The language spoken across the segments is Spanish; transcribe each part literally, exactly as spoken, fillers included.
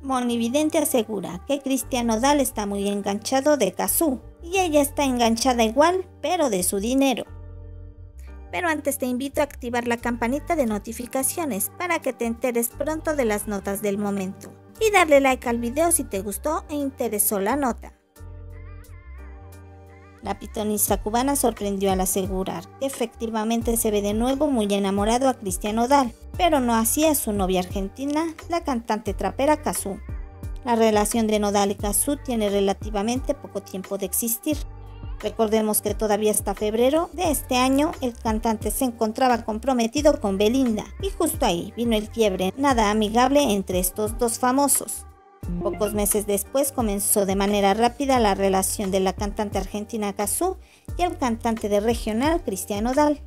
Mhoni Vidente asegura que Christian Nodal está muy enganchado de Cazzu y ella está enganchada igual, pero de su dinero. Pero antes te invito a activar la campanita de notificaciones para que te enteres pronto de las notas del momento. Y darle like al video si te gustó e interesó la nota. La pitonisa cubana sorprendió al asegurar que efectivamente se ve de nuevo muy enamorado a Christian Nodal, pero no así a su novia argentina, la cantante trapera Cazzu. La relación de Nodal y Cazzu tiene relativamente poco tiempo de existir. Recordemos que todavía hasta febrero de este año el cantante se encontraba comprometido con Belinda y justo ahí vino el quiebre nada amigable entre estos dos famosos. Pocos meses después comenzó de manera rápida la relación de la cantante argentina Cazzu y el cantante de regional Christian Nodal.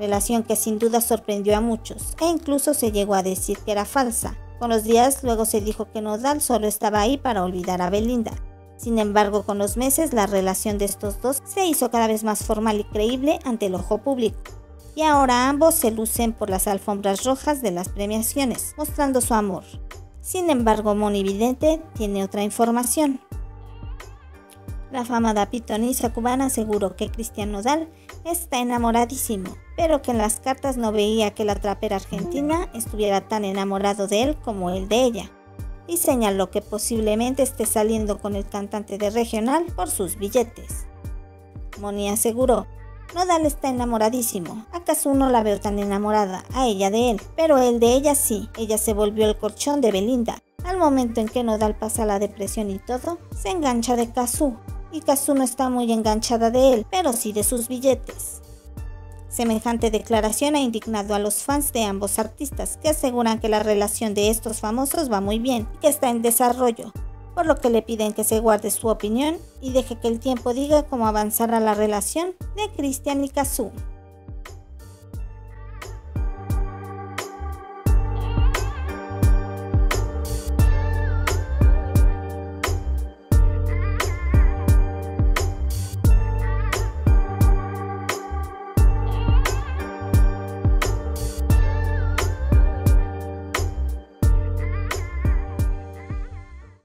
Relación que sin duda sorprendió a muchos e incluso se llegó a decir que era falsa. Con los días luego se dijo que Nodal solo estaba ahí para olvidar a Belinda. Sin embargo, con los meses la relación de estos dos se hizo cada vez más formal y creíble ante el ojo público. Y ahora ambos se lucen por las alfombras rojas de las premiaciones, mostrando su amor. Sin embargo, Mhoni Vidente tiene otra información. La famada pitonisa cubana aseguró que Christian Nodal está enamoradísimo, pero que en las cartas no veía que la trapera argentina estuviera tan enamorado de él como él de ella. Y señaló que posiblemente esté saliendo con el cantante de regional por sus billetes. Mhoni aseguró, Nodal está enamoradísimo, a Cazzu no la veo tan enamorada, a ella de él, pero él de ella sí, ella se volvió el colchón de Belinda. Al momento en que Nodal pasa la depresión y todo, se engancha de Cazzu, y Cazzu no está muy enganchada de él, pero sí de sus billetes. Semejante declaración ha indignado a los fans de ambos artistas, que aseguran que la relación de estos famosos va muy bien y que está en desarrollo, por lo que le piden que se guarde su opinión y deje que el tiempo diga cómo avanzará la relación de Christian y Cazzu.